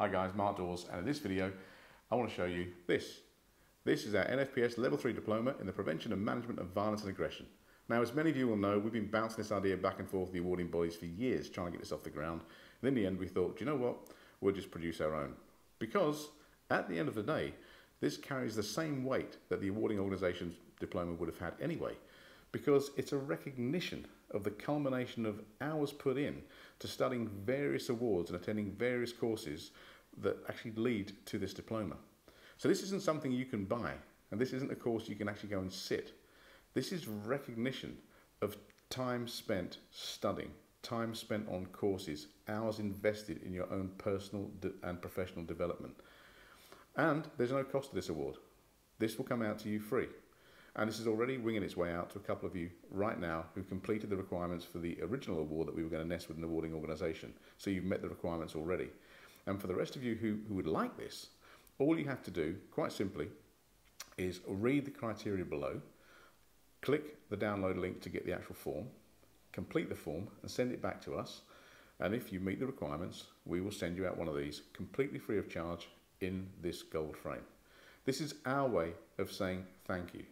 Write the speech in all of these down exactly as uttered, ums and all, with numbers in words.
Hi guys, Mark Dawes, and in this video I want to show you this. This is our N F P S Level three Diploma in the Prevention and Management of Violence and Aggression. Now, as many of you will know, we've been bouncing this idea back and forth the awarding bodies for years trying to get this off the ground, and in the end we thought, do you know what, we'll just produce our own. Because at the end of the day, this carries the same weight that the awarding organisation's diploma would have had anyway, because it's a recognition of the culmination of hours put in to studying various awards and attending various courses that actually lead to this diploma. So this isn't something you can buy, and this isn't a course you can actually go and sit. This is recognition of time spent studying, time spent on courses, hours invested in your own personal and professional development. And there's no cost to this award. This will come out to you free. And this is already winging its way out to a couple of you right now who completed the requirements for the original award that we were going to nest with an awarding organisation. So you've met the requirements already. And for the rest of you who, who would like this, all you have to do, quite simply, is read the criteria below, click the download link to get the actual form, complete the form and send it back to us. And if you meet the requirements, we will send you out one of these completely free of charge in this gold frame. This is our way of saying thank you.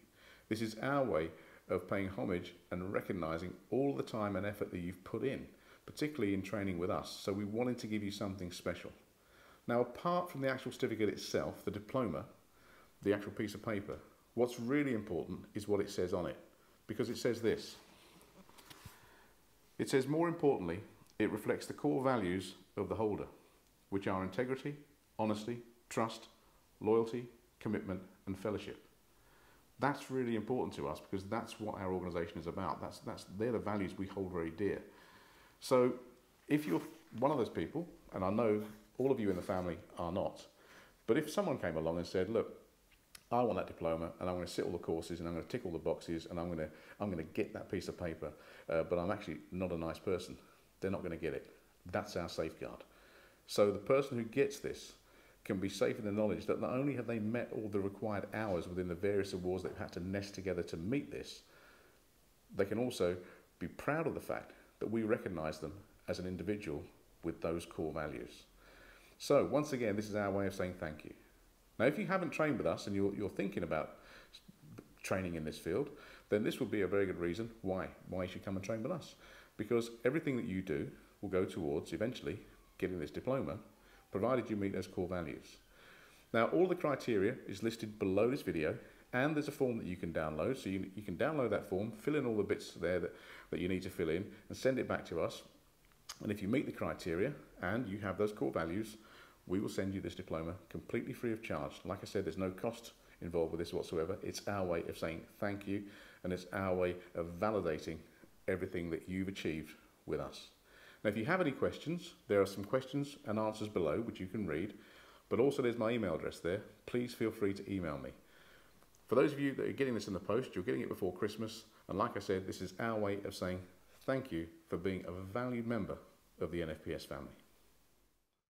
This is our way of paying homage and recognising all the time and effort that you've put in, particularly in training with us. So we wanted to give you something special. Now, apart from the actual certificate itself, the diploma, the actual piece of paper, what's really important is what it says on it, because it says this. It says, more importantly, it reflects the core values of the holder, which are integrity, honesty, trust, loyalty, commitment and fellowship. That's really important to us because that's what our organisation is about. That's, that's, they're the values we hold very dear. So if you're one of those people, and I know all of you in the family are not, but if someone came along and said, look, I want that diploma and I'm going to sit all the courses and I'm going to tick all the boxes and I'm going to, I'm going to get that piece of paper, uh, but I'm actually not a nice person, they're not going to get it. That's our safeguard. So the person who gets this can be safe in the knowledge that not only have they met all the required hours within the various awards they've had to nest together to meet this, they can also be proud of the fact that we recognise them as an individual with those core values. So once again, this is our way of saying thank you. Now, if you haven't trained with us and you're, you're thinking about training in this field, then this would be a very good reason why, why you should come and train with us, because everything that you do will go towards eventually getting this diploma, provided you meet those core values. Now, all the criteria is listed below this video, and there's a form that you can download. So you, you can download that form, fill in all the bits there that, that you need to fill in, and send it back to us. And if you meet the criteria and you have those core values, we will send you this diploma completely free of charge. Like I said, there's no cost involved with this whatsoever. It's our way of saying thank you, and it's our way of validating everything that you've achieved with us. Now, if you have any questions, there are some questions and answers below which you can read, but also there's my email address there. Please feel free to email me. For those of you that are getting this in the post, you're getting it before Christmas, and like I said, this is our way of saying thank you for being a valued member of the N F P S family.